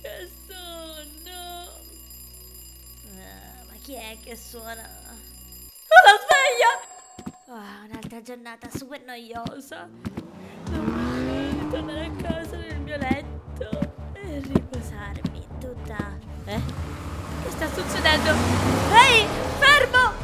Che sonno! Ma chi è che suona? Oh, la sveglia! Oh, un'altra giornata super noiosa. Devo tornare a casa nel mio letto e riposarmi tutta. Che sta succedendo? Ehi, fermo!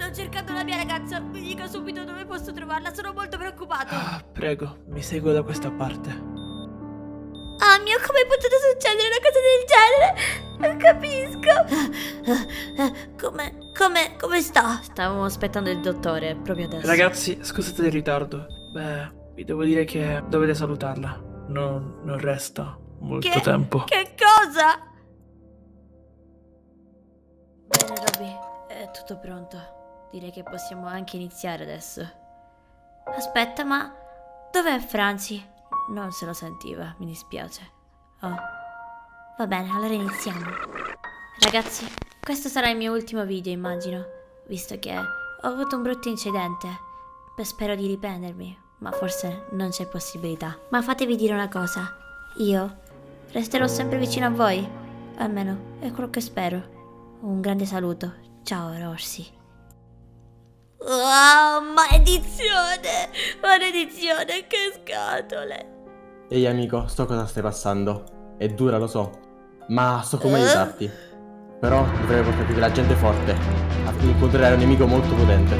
Sto cercando la mia ragazza, mi dica subito dove posso trovarla, sono molto preoccupato. Prego, mi seguo da questa parte. Oh mio, come è potuto succedere una cosa del genere? Non capisco. Come sta? Stavamo aspettando il dottore, proprio adesso. Ragazzi, scusate il ritardo. Beh, vi devo dire che dovete salutarla. Non resta molto tempo. Che cosa? Bene, Roby, è tutto pronto. Direi che possiamo anche iniziare adesso. Aspetta, ma dov'è Franci? Non se lo sentiva, mi dispiace. Oh, va bene, allora iniziamo. Ragazzi, questo sarà il mio ultimo video, immagino, visto che ho avuto un brutto incidente. Beh, spero di riprendermi, ma forse non c'è possibilità. Ma fatevi dire una cosa, io resterò sempre vicino a voi, almeno è quello che spero. Un grande saluto, ciao Rossi. Wow, maledizione! Maledizione, che scatole! Ehi amico, so cosa stai passando. È dura, lo so, ma so come aiutarti. Però dovrei portarti della gente forte a incontrare un nemico molto potente.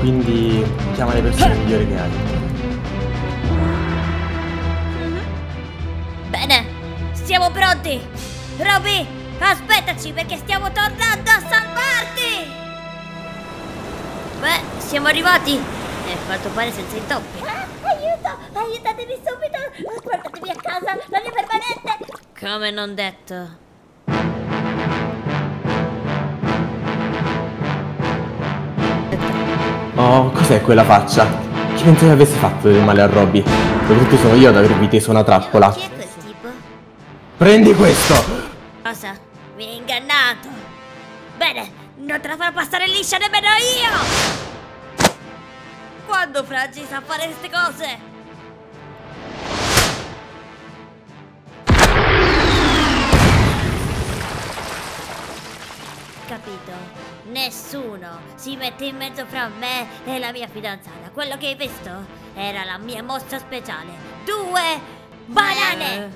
Quindi chiama le persone migliori che hai. Bene, siamo pronti! Roby, aspettaci perché stiamo tornando a salvarti! Beh, siamo arrivati! È quanto pare senza intoppi. Aiuto! Aiutatemi subito! Portatemi a casa! La mia permanente! Come non detto. Oh, cos'è quella faccia? Chi pensava avesse fatto del male a Roby? Soprattutto sono io ad avervi teso una trappola. Chi è questo tipo? Prendi questo! Cosa? Mi hai ingannato! Bene! Non te la farò passare liscia nemmeno io! Quando Franci sa fare queste cose? Capito? Nessuno si mette in mezzo fra me e la mia fidanzata. Quello che hai visto era la mia mossa speciale. Due banane!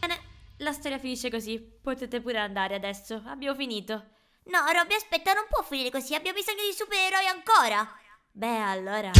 Bene, la storia finisce così. Potete pure andare adesso. Abbiamo finito. No, Roby, aspetta, non può finire così, abbiamo bisogno di supereroi ancora. Beh, allora...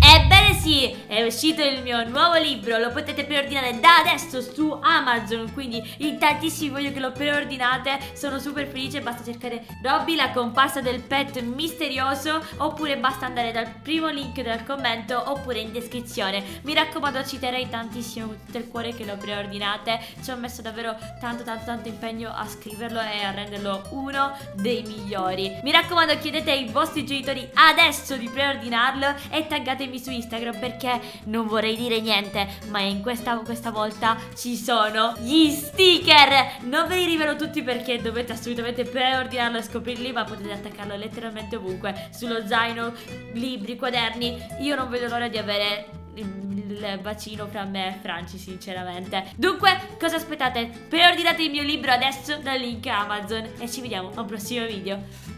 Ebbene sì, è uscito il mio nuovo libro, lo potete preordinare da adesso su Amazon, quindi in tantissimi voglio che lo preordinate, sono super felice, basta cercare Roby la comparsa del pet misterioso, oppure basta andare dal primo link del commento oppure in descrizione. Mi raccomando, ci terrei tantissimo tutto il cuore che lo preordinate, ci ho messo davvero tanto impegno a scriverlo e a renderlo uno dei migliori. Mi raccomando, chiedete ai vostri genitori adesso di preordinarlo e taggatemi su Instagram perché non vorrei dire niente, ma in questa volta ci sono gli sticker. Non ve li rivelo tutti perché dovete assolutamente preordinarlo e scoprirli, ma potete attaccarlo letteralmente ovunque, sullo zaino, libri, quaderni. Io non vedo l'ora di avere il bacino fra me e Franci, sinceramente. Dunque, cosa aspettate? Preordinate il mio libro adesso dal link Amazon e ci vediamo a un prossimo video.